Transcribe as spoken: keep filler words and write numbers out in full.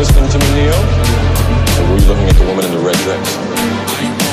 Listening to me, Neo? Or were you looking at the woman in the red dress?